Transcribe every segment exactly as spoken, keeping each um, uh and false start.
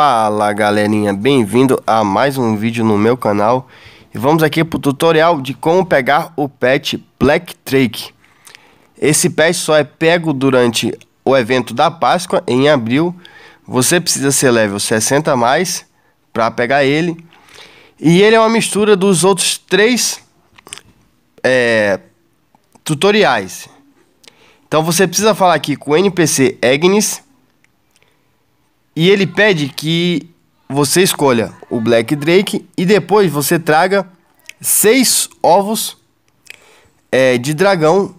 Fala galerinha, bem-vindo a mais um vídeo no meu canal. E vamos aqui para o tutorial de como pegar o pet Black Drake. Esse pet só é pego durante o evento da Páscoa em abril. Você precisa ser level sessenta a mais para pegar ele. E ele é uma mistura dos outros três é, tutoriais. Então você precisa falar aqui com o N P C Agnes. E ele pede que você escolha o Black Drake e depois você traga seis ovos é, de dragão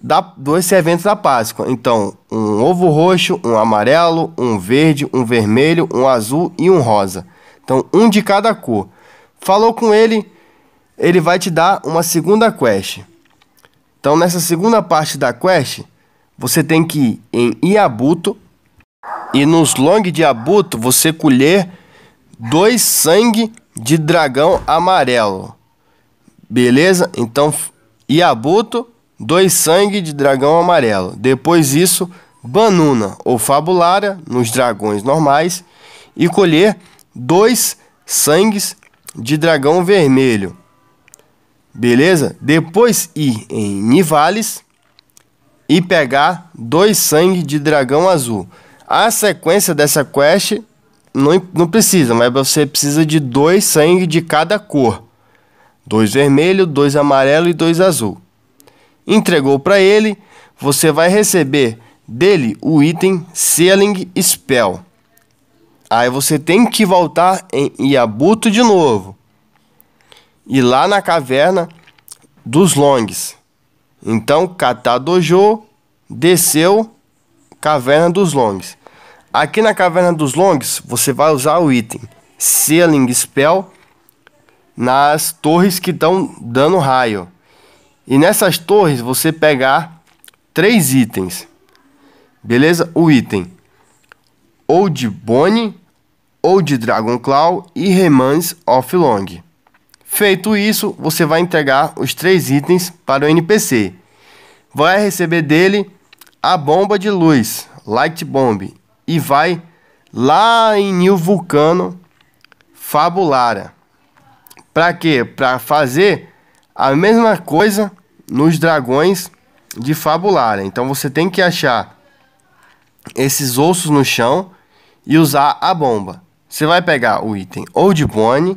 da, desse evento da Páscoa. Então, um ovo roxo, um amarelo, um verde, um vermelho, um azul e um rosa. Então, um de cada cor. Falou com ele, ele vai te dar uma segunda quest. Então, nessa segunda parte da quest, você tem que ir em Yabuto. E nos long de Abuto você colher dois sangue de dragão amarelo. Beleza? Então, Abuto, dois sangue de dragão amarelo. Depois isso, Banuna ou Fabulara nos dragões normais. E colher dois sangues de dragão vermelho. Beleza? Depois ir em Nivalis e pegar dois sangue de dragão azul. A sequência dessa quest não, não precisa, mas você precisa de dois sangue de cada cor. Dois vermelho, dois amarelo e dois azul. Entregou para ele, você vai receber dele o item Ceiling Spell. Aí você tem que voltar em Yabuto de novo. E lá na caverna dos longs. Então, Kata Dojo desceu caverna dos longs. Aqui na caverna dos longs, você vai usar o item Ceiling Spell nas torres que estão dando raio. E nessas torres você pegar três itens. Beleza? O item Old Bone, Old Dragon Claw e Remains of Long. Feito isso, você vai entregar os três itens para o N P C. Vai receber dele a bomba de luz, Light Bomb. E vai lá em New Vulcano, Fabulara. Para quê? Para fazer a mesma coisa nos dragões de Fabulara. Então você tem que achar esses ossos no chão e usar a bomba. Você vai pegar o item Old Bone,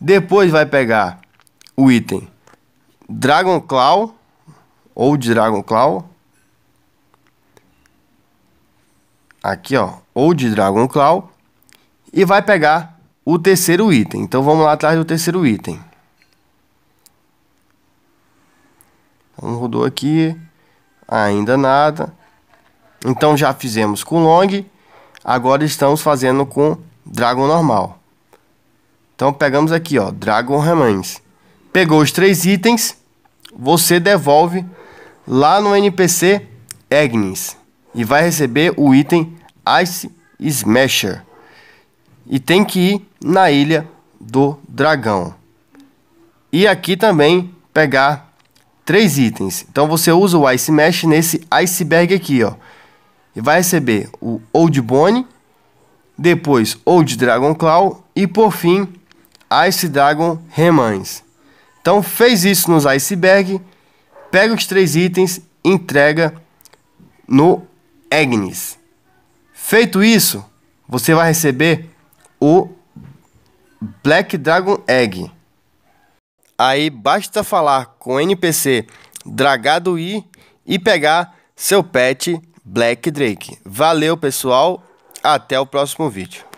depois vai pegar o item Dragon Claw, Old Dragon Claw. Aqui ó, Old Dragon Claw. E vai pegar o terceiro item. Então vamos lá atrás do terceiro item. Então rodou aqui. Ainda nada. Então já fizemos com long. Agora estamos fazendo com Dragon normal. Então pegamos aqui ó, Dragon Remains. Pegou os três itens. Você devolve lá no N P C Agnes. E vai receber o item Ice Smasher. E tem que ir na ilha do dragão. E aqui também pegar três itens. Então você usa o Ice Mesh nesse iceberg aqui, ó. E vai receber o Old Bone. Depois Old Dragon Claw. E por fim Ice Dragon Remains. Então fez isso nos iceberg. Pega os três itens. Entrega no Agnes. Feito isso, você vai receber o Black Dragon Egg. Aí basta falar com o N P C Dragadui e pegar seu pet Black Drake. Valeu pessoal, até o próximo vídeo.